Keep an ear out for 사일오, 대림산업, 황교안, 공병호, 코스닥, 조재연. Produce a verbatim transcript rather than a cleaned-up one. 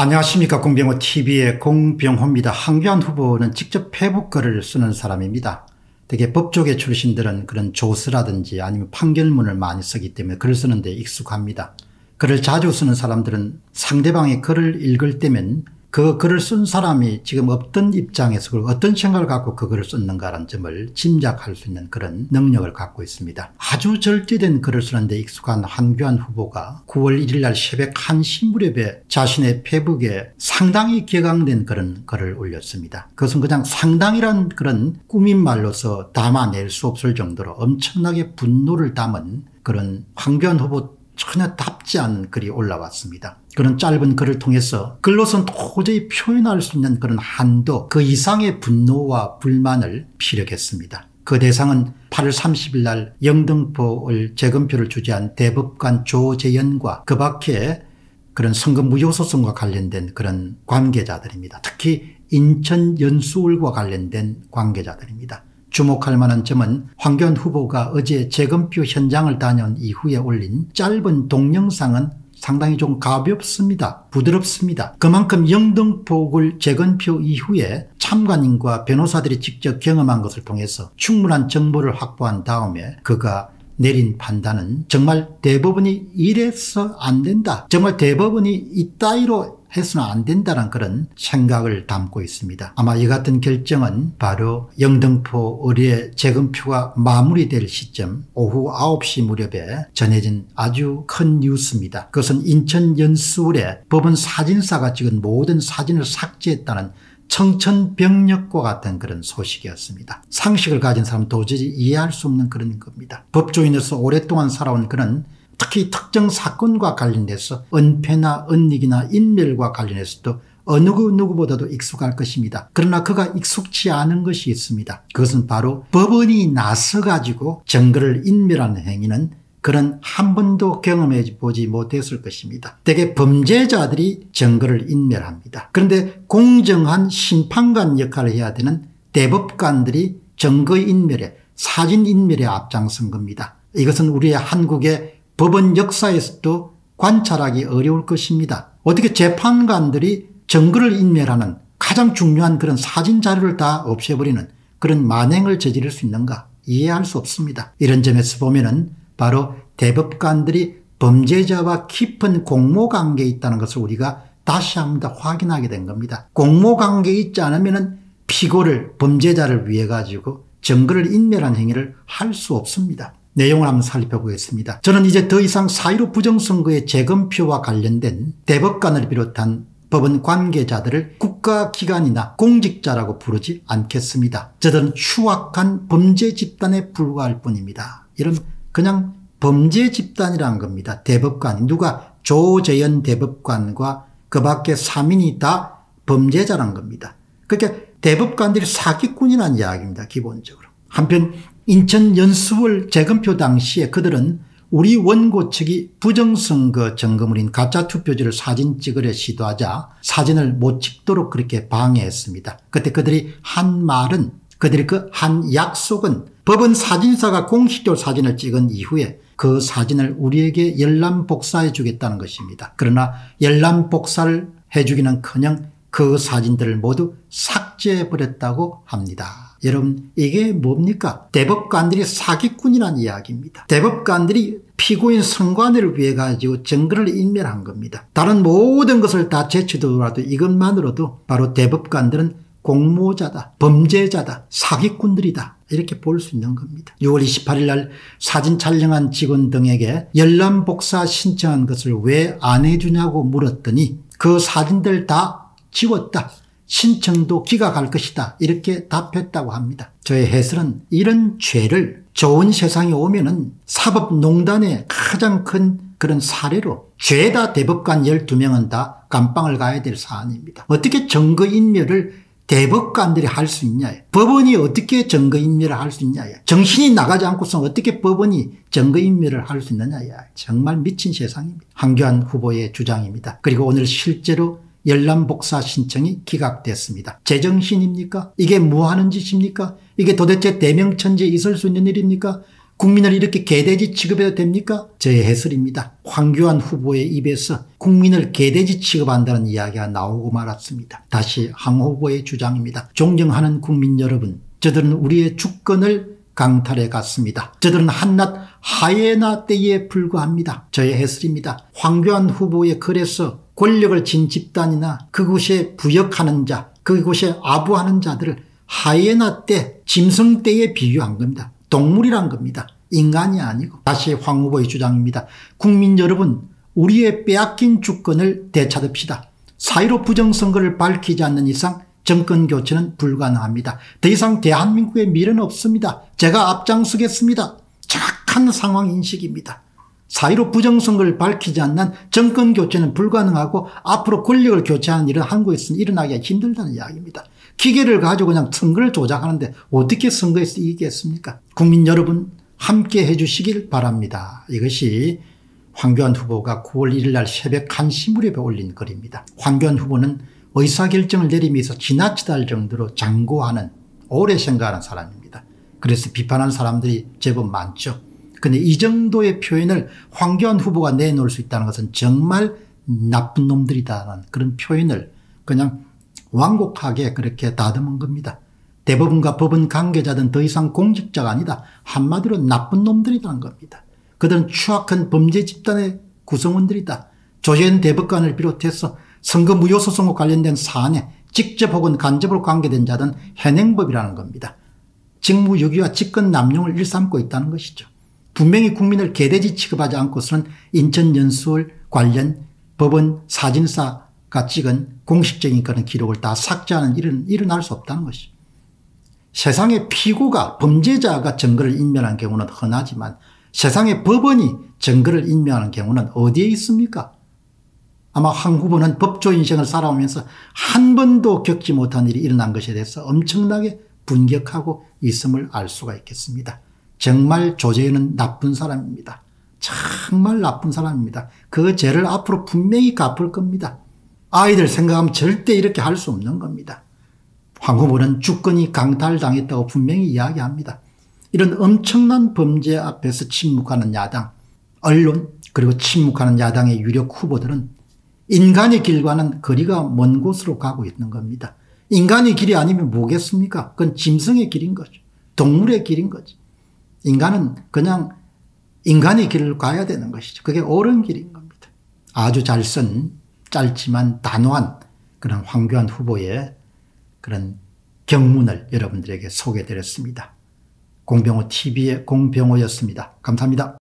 안녕하십니까. 공병호티비의 공병호입니다. 황교안 후보는 직접 페북 글을 쓰는 사람입니다. 되게 법조계 출신들은 그런 조서라든지 아니면 판결문을 많이 쓰기 때문에 글을 쓰는 데 익숙합니다. 글을 자주 쓰는 사람들은 상대방의 글을 읽을 때면 그 글을 쓴 사람이 지금 어떤 입장에서 어떤 생각을 갖고 그 글을 썼는가라는 점을 짐작할 수 있는 그런 능력을 갖고 있습니다. 아주 절제된 글을 쓰는 데 익숙한 황교안 후보가 구월 일일 날 새벽 한 시 무렵에 자신의 페북에 상당히 격앙된 그런 글을 올렸습니다. 그것은 그냥 상당이란 그런 꾸민 말로서 담아낼 수 없을 정도로 엄청나게 분노를 담은 그런 황교안 후보 전혀 답지 않은 글이 올라왔습니다. 그런 짧은 글을 통해서 글로선 도저히 표현할 수 있는 그런 한도, 그 이상의 분노와 불만을 피력했습니다. 그 대상은 팔월 삼십일 날 영등포을 재검표를 주재한 대법관 조재연과 그 밖에 그런 선거 무효소송과 관련된 그런 관계자들입니다. 특히 인천 연수울과 관련된 관계자들입니다. 주목할 만한 점은 황교안 후보가 어제 재검표 현장을 다녀온 이후에 올린 짧은 동영상은 상당히 좀 가볍습니다. 부드럽습니다. 그만큼 영등포을 재검표 이후에 참관인과 변호사들이 직접 경험한 것을 통해서 충분한 정보를 확보한 다음에 그가 내린 판단은 정말 대법원이 이래서 안 된다. 정말 대법원이 이따위로 해서는 안 된다는 그런 생각을 담고 있습니다. 아마 이 같은 결정은 바로 영등포 을의 재검표가 마무리될 시점 오후 아홉 시 무렵에 전해진 아주 큰 뉴스입니다. 그것은 인천 연수울의 법원 사진사가 찍은 모든 사진을 삭제했다는 청천벽력과 같은 그런 소식이었습니다. 상식을 가진 사람은 도저히 이해할 수 없는 그런 겁니다. 법조인으로서 오랫동안 살아온 그는 특히 특정 사건과 관련돼서 은폐나 은닉이나 인멸과 관련해서도 어느 누구보다도 익숙할 것입니다. 그러나 그가 익숙치 않은 것이 있습니다. 그것은 바로 법원이 나서 가지고 증거를 인멸하는 행위는 그는 한 번도 경험해 보지 못했을 것입니다. 대개 범죄자들이 증거를 인멸합니다. 그런데 공정한 심판관 역할을 해야 되는 대법관들이 증거 인멸에, 사진 인멸에 앞장선 겁니다. 이것은 우리의 한국의 법원 역사에서도 관찰하기 어려울 것입니다. 어떻게 재판관들이 증거를 인멸하는 가장 중요한 그런 사진 자료를 다 없애버리는 그런 만행을 저지를 수 있는가, 이해할 수 없습니다. 이런 점에서 보면은 바로 대법관들이 범죄자와 깊은 공모관계에 있다는 것을 우리가 다시 한 번 더 확인하게 된 겁니다. 공모관계에 있지 않으면 피고를, 범죄자를 위해 가지고 증거를 인멸한 행위를 할 수 없습니다. 내용을 한번 살펴보겠습니다. 저는 이제 더 이상 사 일오 부정선거의 재검표와 관련된 대법관을 비롯한 법원 관계자들을 국가기관이나 공직자라고 부르지 않겠습니다. 저들은 추악한 범죄 집단에 불과할 뿐입니다. 이런 그냥 범죄 집단이라는 겁니다. 대법관, 누가 조재연 대법관과 그 밖에 삼 인이 다 범죄자란 겁니다. 그러니까 대법관들이 사기꾼이라는 이야기입니다. 기본적으로. 한편 인천 연수월 재검표 당시에 그들은 우리 원고 측이 부정선거 증거물인 가짜 투표지를 사진 찍으려 시도하자 사진을 못 찍도록 그렇게 방해했습니다. 그때 그들이 한 말은, 그들이 그 한 약속은 법원 사진사가 공식적으로 사진을 찍은 이후에 그 사진을 우리에게 열람 복사해 주겠다는 것입니다. 그러나 열람 복사를 해주기는커녕 그 사진들을 모두 삭제해버렸다고 합니다. 여러분, 이게 뭡니까? 대법관들이 사기꾼이라는 이야기입니다. 대법관들이 피고인 선관위를 위해 가지고 증거를 인멸한 겁니다. 다른 모든 것을 다 제쳐두더라도 이것만으로도 바로 대법관들은 공모자다, 범죄자다, 사기꾼들이다, 이렇게 볼 수 있는 겁니다. 유월 이십팔일 날 사진 촬영한 직원 등에게 열람 복사 신청한 것을 왜 안 해주냐고 물었더니 그 사진들 다 지웠다, 신청도 기각할 것이다, 이렇게 답했다고 합니다. 저의 해설은 이런 죄를 좋은 세상에 오면은 사법농단의 가장 큰 그런 사례로 죄다 대법관 열두 명은 다 감방을 가야 될 사안입니다. 어떻게 증거인멸을 대법관들이 할 수 있냐, 법원이 어떻게 증거인멸을 할 수 있냐, 정신이 나가지 않고서 어떻게 법원이 증거인멸을 할 수 있느냐, 정말 미친 세상입니다. 황교안 후보의 주장입니다. 그리고 오늘 실제로 열람복사 신청이 기각됐습니다. 제정신입니까? 이게 뭐하는 짓입니까? 이게 도대체 대명천지에 있을 수 있는 일입니까? 국민을 이렇게 개돼지 취급해도 됩니까? 저의 해설입니다. 황교안 후보의 입에서 국민을 개돼지 취급한다는 이야기가 나오고 말았습니다. 다시 황 후보의 주장입니다. 존경하는 국민 여러분, 저들은 우리의 주권을 강탈해 갔습니다. 저들은 한낱 하이에나 떼에 불과합니다. 저의 해설입니다. 황교안 후보의 글에서 권력을 진 집단이나 그곳에 부역하는 자, 그곳에 아부하는 자들을 하이에나 떼, 짐승 떼에 비유한 겁니다. 동물이란 겁니다. 인간이 아니고. 다시 황 후보의 주장입니다. 국민 여러분, 우리의 빼앗긴 주권을 되찾읍시다. 사일오 부정선거를 밝히지 않는 이상 정권 교체는 불가능합니다. 더 이상 대한민국의 미래는 없습니다. 제가 앞장서겠습니다. 정확한 상황인식입니다. 사일오 부정선거를 밝히지 않는 정권 교체는 불가능하고 앞으로 권력을 교체하는 일은 한국에서는 일어나기가 힘들다는 이야기입니다. 기계를 가지고 그냥 선거를 조작하는데 어떻게 선거에서 이기겠습니까? 국민 여러분, 함께 해주시길 바랍니다. 이것이 황교안 후보가 구월 일일 날 새벽 한 시 무렵에 올린 글입니다. 황교안 후보는 의사결정을 내리면서 지나치다 할 정도로 장고하는, 오래 생각하는 사람입니다. 그래서 비판하는 사람들이 제법 많죠. 그런데 이 정도의 표현을 황교안 후보가 내놓을 수 있다는 것은 정말 나쁜 놈들이다라는 그런 표현을 그냥 완곡하게 그렇게 다듬은 겁니다. 대법원과 법원 관계자들은 더 이상 공직자가 아니다. 한마디로 나쁜 놈들이라는 겁니다. 그들은 추악한 범죄 집단의 구성원들이다. 조재연 대법관을 비롯해서 선거 무효 소송과 관련된 사안에 직접 혹은 간접으로 관계된 자든 현행법이라는 겁니다. 직무유기와 직권 남용을 일삼고 있다는 것이죠. 분명히 국민을 개돼지 취급하지 않고서는 인천 연수원 관련 법원 사진사가 찍은 공식적인 그런 기록을 다 삭제하는 일은 일어날 수 없다는 것이죠. 세상에 피고가, 범죄자가 증거를 인멸한 경우는 흔하지만 세상에 법원이 증거를 인멸하는 경우는 어디에 있습니까? 아마 황 후보는 법조 인생을 살아오면서 한 번도 겪지 못한 일이 일어난 것에 대해서 엄청나게 분격하고 있음을 알 수가 있겠습니다. 정말 조재연은 나쁜 사람입니다. 정말 나쁜 사람입니다. 그 죄를 앞으로 분명히 갚을 겁니다. 아이들 생각하면 절대 이렇게 할 수 없는 겁니다. 황 후보는 주권이 강탈당했다고 분명히 이야기합니다. 이런 엄청난 범죄 앞에서 침묵하는 야당, 언론, 그리고 침묵하는 야당의 유력 후보들은 인간의 길과는 거리가 먼 곳으로 가고 있는 겁니다. 인간의 길이 아니면 뭐겠습니까? 그건 짐승의 길인 거죠. 동물의 길인 거죠. 인간은 그냥 인간의 길을 가야 되는 것이죠. 그게 옳은 길인 겁니다. 아주 잘 쓴 짧지만 단호한 그런 황교안 후보의 그런 경문을 여러분들에게 소개드렸습니다. 공병호 티비의 공병호였습니다. 감사합니다.